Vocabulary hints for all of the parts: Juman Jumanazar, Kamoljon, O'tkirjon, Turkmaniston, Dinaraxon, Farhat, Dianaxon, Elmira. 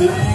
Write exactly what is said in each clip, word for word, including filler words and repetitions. Let's go.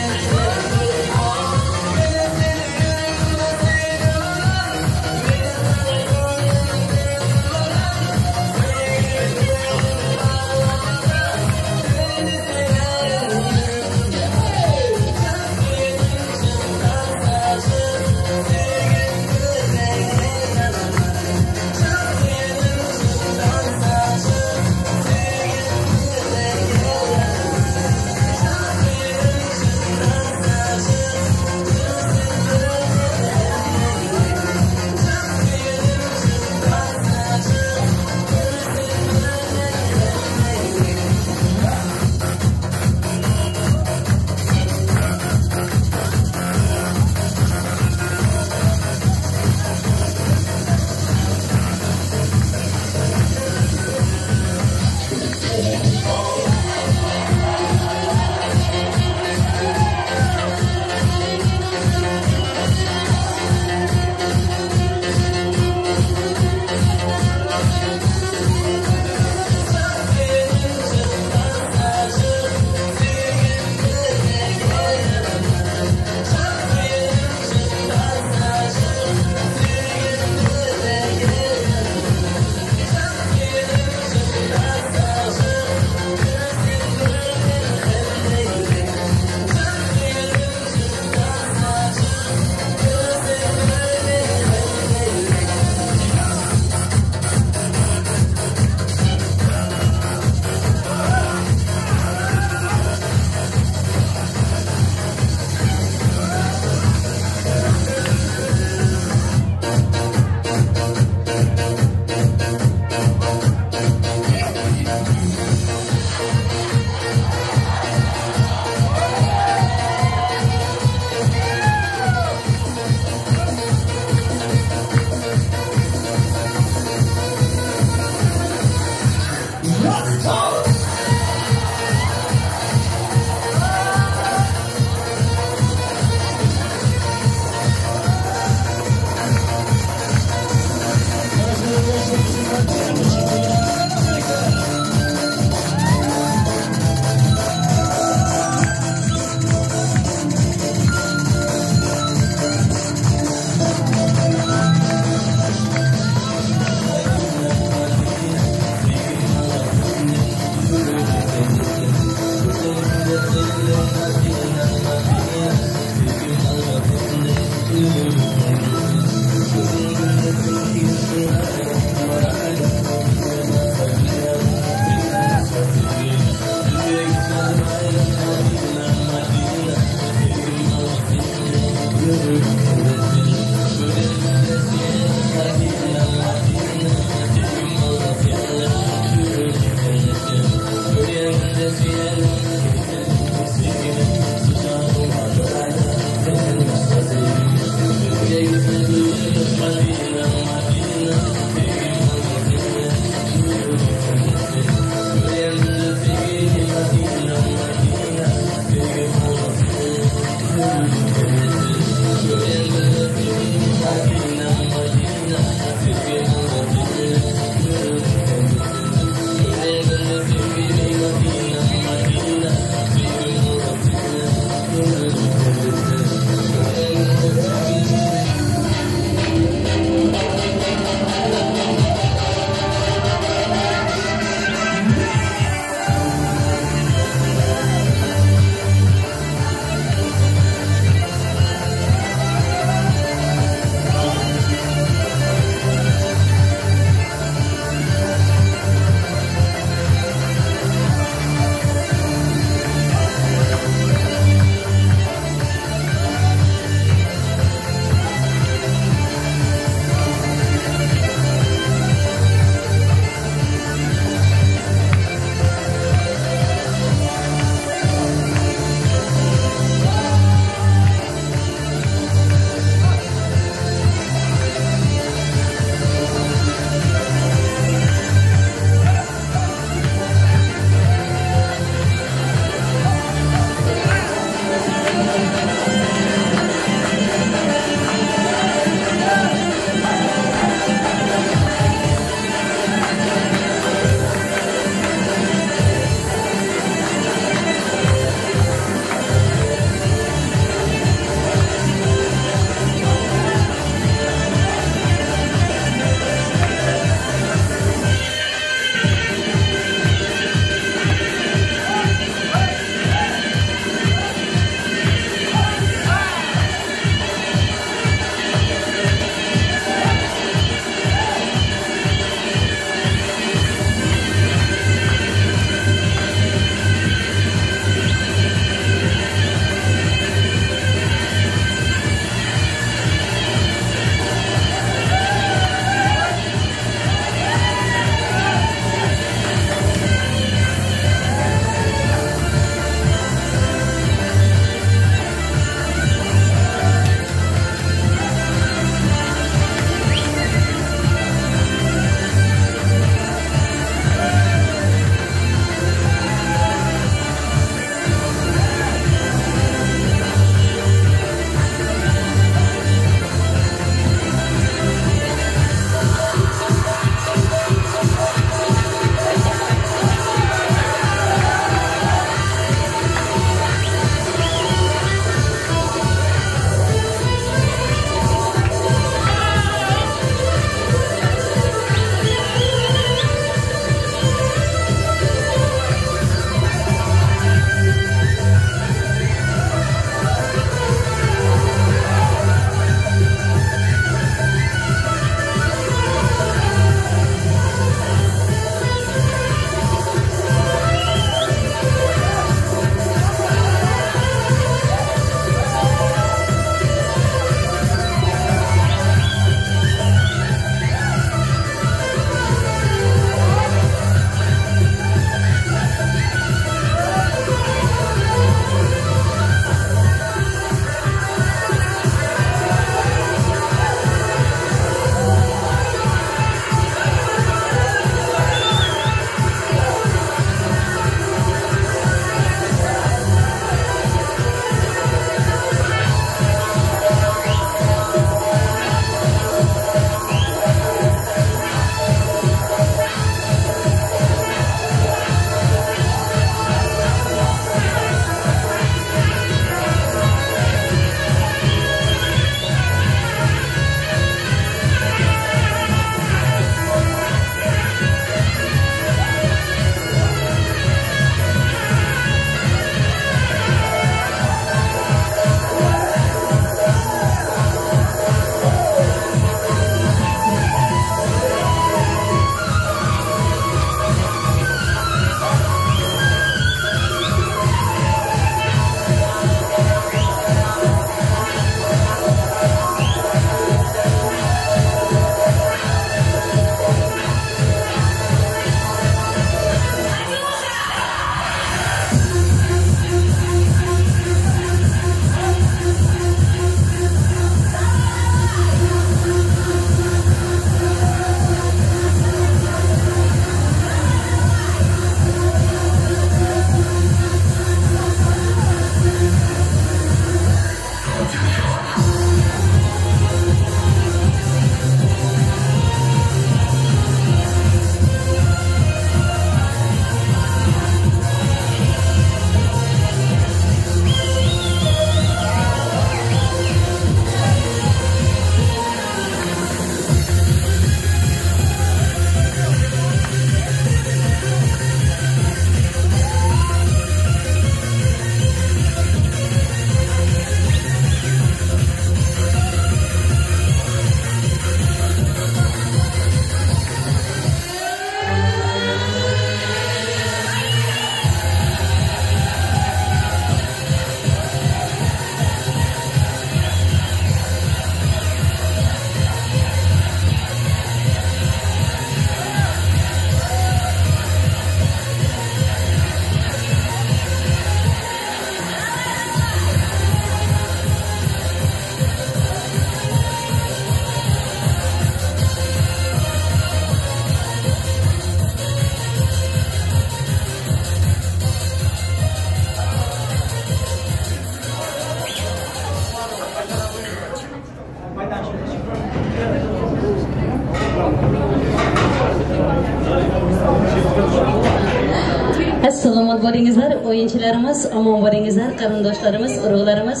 salomat bo'lingizlar, o'yinchilarimiz omon bo'lingizlar, qarindoshlarimiz, urug'larimiz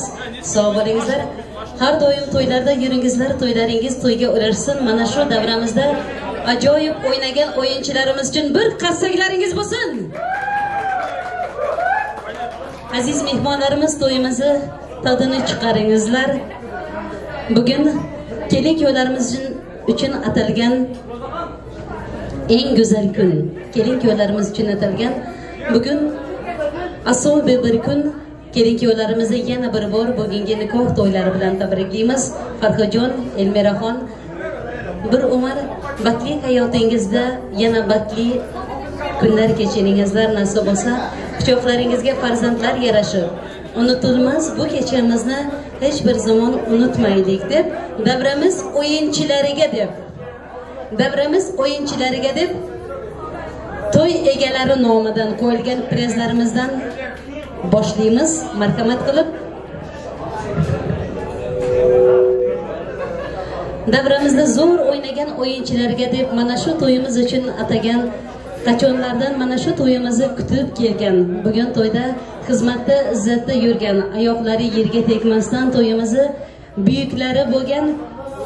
sog' bo'lingizlar. Har doim to'ylarda yuringizlar, to'ylaringiz to'yga ulashsin. Mana shu davramizda ajoyib o'ynagan o'yinchilarimiz uchun bir qassaklaringiz bo'lsin. Aziz mehmonlarimiz, to'yimizni tadini chiqaringizlar. Bugün kelin kuyovlarimiz uchun atalgan eng güzel gün, kelin kuyovlarimiz için atalgan bugün asobi bir gün, kelin kuyovlarimizni yana bir bor bugungi nikoh to'ylari bilan tabriklaymiz. Farhatjon, Elmiraxon, bir umr baxtli hayotingizda yana baxtli kunlar kechiringizlar nasib bo'lsa, quchoqlaringizga farzandlar yarashib, unutilmaz bu kechamizni hech bir zaman unutmaylik deb, davramiz o'yinchilariga deb davramiz o'yinchilariga deb to'y egalari nomidan qo'yilgan prezlarimizdan boshlaymiz. Marhamat qilib davramizda zo'r o'ynagan o'yinchilarga deb mana shu to'yimiz uchun atagan qachonlardan mana shu to'yimizni kutib kelgan, bugun to'yda xizmatda, izzatda yurgan, oyoqlari yerga tegmasdan to'yimizni buyuklari bo'lgan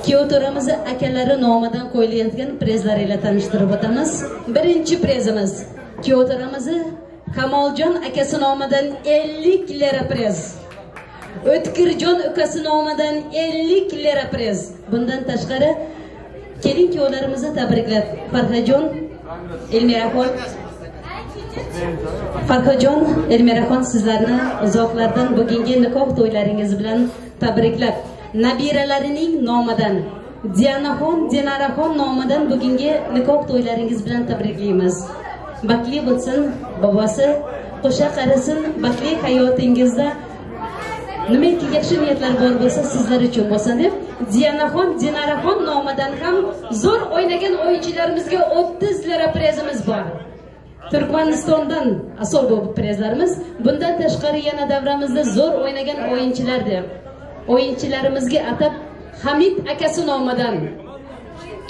kuyov to'ramizni akalari nomidan qo'yilayotgan prezlar bilan tanishtirib o'tamiz. Birinchi prezimiz kuyov to'ramizni Kamoljon akasi nomidan ellik lira prez, O'tkirjon ukasi nomidan ellik lira prez. Bundan tashqari kelin kuyovlarimizni tabriklab Farhatjon, Elmiraxon, Farhatjon, Elmiraxon sizlarni uzoqlardan bugungi nikoh to'ylaringiz bilan tabriklab, nabiralarining nomidan Dianaxon, Dinaraxon nomidan bugungi nikoh to'ylaringiz bilan tabriklaymiz. Baxtli bo'lsin, bobosi qo'sha qarasin, baxtli hayotingizda nimaki yaxshi niyatlar bor bo'lsa sizlar uchun bo'lsin deb, Dianaxon, Dinaraxon nomidan ham zo'r o'ynagan o'yinchilarimizga o'ttiz lira prezimiz bor. Turkmanistondan asov bo'lib prezlarimiz. Bundan tashqari yana davramizda zo'r o'ynagan o'yinchilar deb o'yinchilarimizga atab Hamid akasi nomidan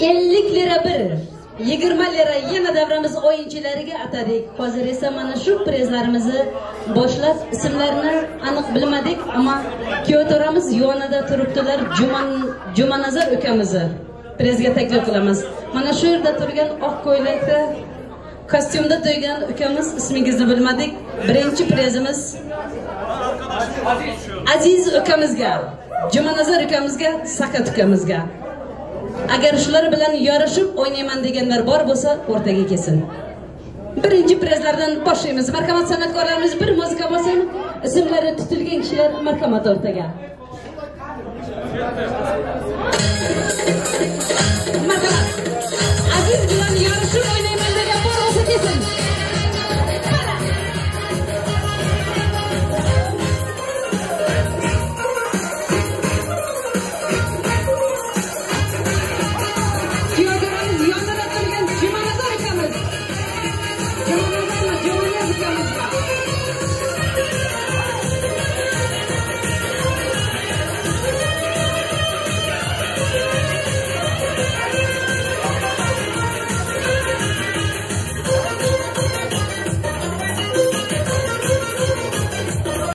ellik lira bir, yigirma lira yana davramiz o'yinchilariga atadik. Hozir esa mana shu prezlarimizni boshlab, ismlarini aniq bilmadik, ama kuyov to'ramiz yonida turibdilar, Juman Jumanazar ukamizni prezga taklif qilamiz. Mana shu yerda turgan oq ko'ylakda kostyumda turgan ukamiz, ismingizni bilmadik. Birinchi prezimiz Aziz ukamizga, Jumanazar ukamizga, Sakat ukamizga. Agar shular bilan yarashib o'ynayman deganlar bor bo'lsa, o'rtaga kelsin. Birinchi prezlardan boshlaymiz. Marhamat, san'atkorlarimiz bir muzika bo'lsin. Ismlari tutilgan kishilar marhamat o'rtaga. Marhamat.